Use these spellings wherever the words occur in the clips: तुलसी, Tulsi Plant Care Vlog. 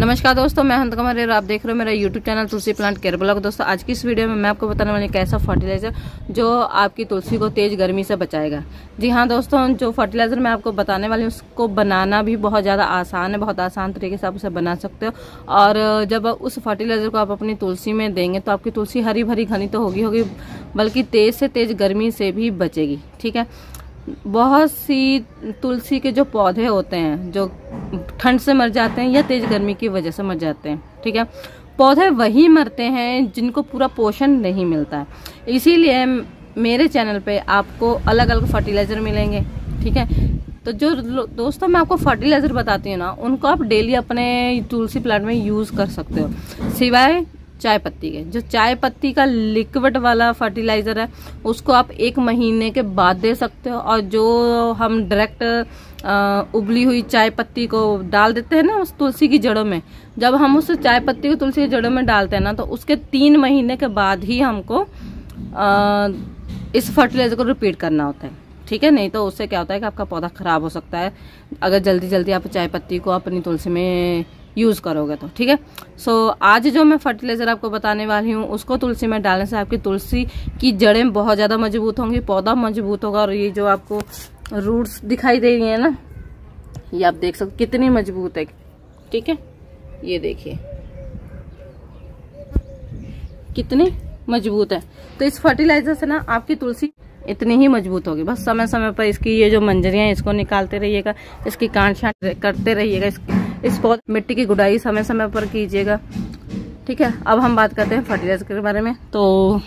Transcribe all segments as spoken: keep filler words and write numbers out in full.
नमस्कार दोस्तों, मैं हूं कमर और आप देख रहे हो मेरा YouTube channel तुलसी plant care vlog. दोस्तों आज की इस वीडियो में मैं आपको बताने वाली हूं कैसा फर्टिलाइज़र जो आपकी तुलसी को तेज गर्मी से बचाएगा। जी हाँ दोस्तों, जो फर्टिलाइज़र मैं आपको बताने वाली हूं उसको बनाना भी बहुत ज़्यादा आसान है। बहुत आसान तरीके से आप उसे बना सकते हो और जब उस फर्टिलाइज़र को आप अपनी तुलसी में देंगे तो आपकी तुलसी हरी भरी घनी तो होगी होगी बल्कि तेज़ से तेज़ गर्मी से भी बचेगी। ठीक है, बहुत सी तुलसी के जो पौधे होते हैं जो ठंड से मर जाते हैं या तेज गर्मी की वजह से मर जाते हैं। ठीक है, पौधे वही मरते हैं जिनको पूरा पोषण नहीं मिलता है। इसीलिए मेरे चैनल पे आपको अलग अलग फर्टिलाइज़र मिलेंगे। ठीक है, तो जो दोस्तों मैं आपको फर्टिलाइज़र बताती हूँ ना, उनको आप डेली अपने तुलसी प्लांट में यूज़ कर सकते हो, सिवाय चाय पत्ती के। जो चाय पत्ती का लिक्विड वाला फर्टिलाइज़र है उसको आप एक महीने के बाद दे सकते हो, और जो हम डायरेक्ट उबली हुई चाय पत्ती को डाल देते हैं ना उस तुलसी की जड़ों में, जब हम उस चाय पत्ती को तुलसी की जड़ों में डालते हैं ना तो उसके तीन महीने के बाद ही हमको आ, इस फर्टिलाइज़र को रिपीट करना होता है। ठीक है, नहीं तो उससे क्या होता है कि आपका पौधा ख़राब हो सकता है अगर जल्दी जल्दी आप चाय पत्ती को अपनी तुलसी में यूज़ करोगे तो। ठीक है, सो so, आज जो मैं फर्टिलाइज़र आपको बताने वाली हूँ उसको तुलसी में डालने से आपकी तुलसी की जड़ें बहुत ज़्यादा मजबूत होंगी, पौधा मजबूत होगा, और ये जो आपको रूट्स दिखाई दे रही है ना ये आप देख सकते कितनी मजबूत है। ठीक है, ये देखिए कितनी मजबूत है। तो इस फर्टिलाइज़र से ना आपकी तुलसी इतनी ही मजबूत होगी। बस समय समय पर इसकी ये जो मंजरियाँ हैं इसको निकालते रहिएगा, इसकी काट छांट करते रहिएगा, इसकी इस पौधे मिट्टी की गुड़ाई समय समय पर कीजिएगा। ठीक है, अब हम बात करते हैं फर्टिलाइज़र के बारे में। तो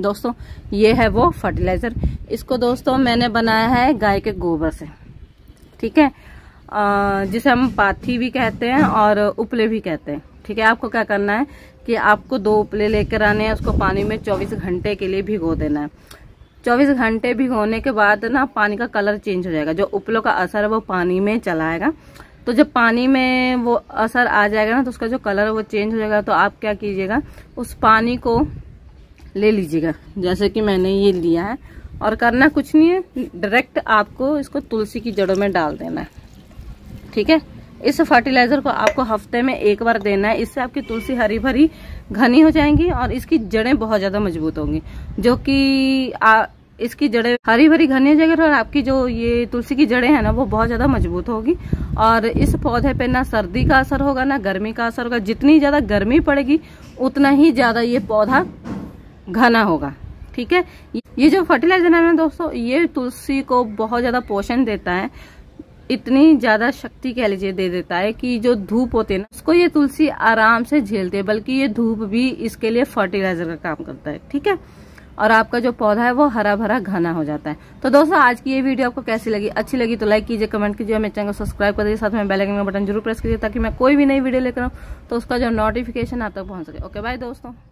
दोस्तों ये है वो फर्टिलाइज़र। इसको दोस्तों मैंने बनाया है गाय के गोबर से। ठीक है, जिसे हम पाथी भी कहते हैं और उपले भी कहते हैं। ठीक है, आपको क्या करना है कि आपको दो उपले लेकर आने हैं, उसको पानी में चौबीस घंटे के लिए भिगो देना है। चौबीस घंटे भिगोने के बाद ना पानी का कलर चेंज हो जाएगा, जो उपलों का असर है वो पानी में चला आएगा। तो जब पानी में वो असर आ जाएगा ना तो उसका जो कलर है वो चेंज हो जाएगा। तो आप क्या कीजिएगा, उस पानी को ले लीजिएगा, जैसे कि मैंने ये लिया है, और करना कुछ नहीं है, डायरेक्ट आपको इसको तुलसी की जड़ों में डाल देना है। ठीक है, इस फर्टिलाइज़र को आपको हफ्ते में एक बार देना है। इससे आपकी तुलसी हरी भरी घनी हो जाएंगी और इसकी जड़ें बहुत ज़्यादा मजबूत होंगी, जो कि इसकी जड़ें हरी भरी घनी हो जाएगी और आपकी जो ये तुलसी की जड़ें हैं ना वो बहुत ज़्यादा मजबूत होगी। और इस पौधे पे ना सर्दी का असर होगा ना गर्मी का असर होगा। जितनी ज़्यादा गर्मी पड़ेगी उतना ही ज़्यादा ये पौधा घना होगा। ठीक है, ये जो फर्टिलाइज़र है ना दोस्तों ये तुलसी को बहुत ज़्यादा पोषण देता है, इतनी ज़्यादा शक्ति कह लीजिए दे देता है कि जो धूप होती है ना उसको ये तुलसी आराम से झेलती है, बल्कि ये धूप भी इसके लिए फर्टिलाइज़र का काम करता है। ठीक है, और आपका जो पौधा है वो हरा भरा घना हो जाता है। तो दोस्तों आज की ये वीडियो आपको कैसी लगी? अच्छी लगी तो लाइक कीजिए, कमेंट कीजिए, मेरे चैनल को सब्सक्राइब कर दीजिए, साथ में बेल आइकन का बटन जरूर प्रेस कीजिए ताकि मैं कोई भी नई वीडियो लेकर आऊँ तो उसका जो नोटिफिकेशन आप तक पहुँच सके। ओके बाय दोस्तों।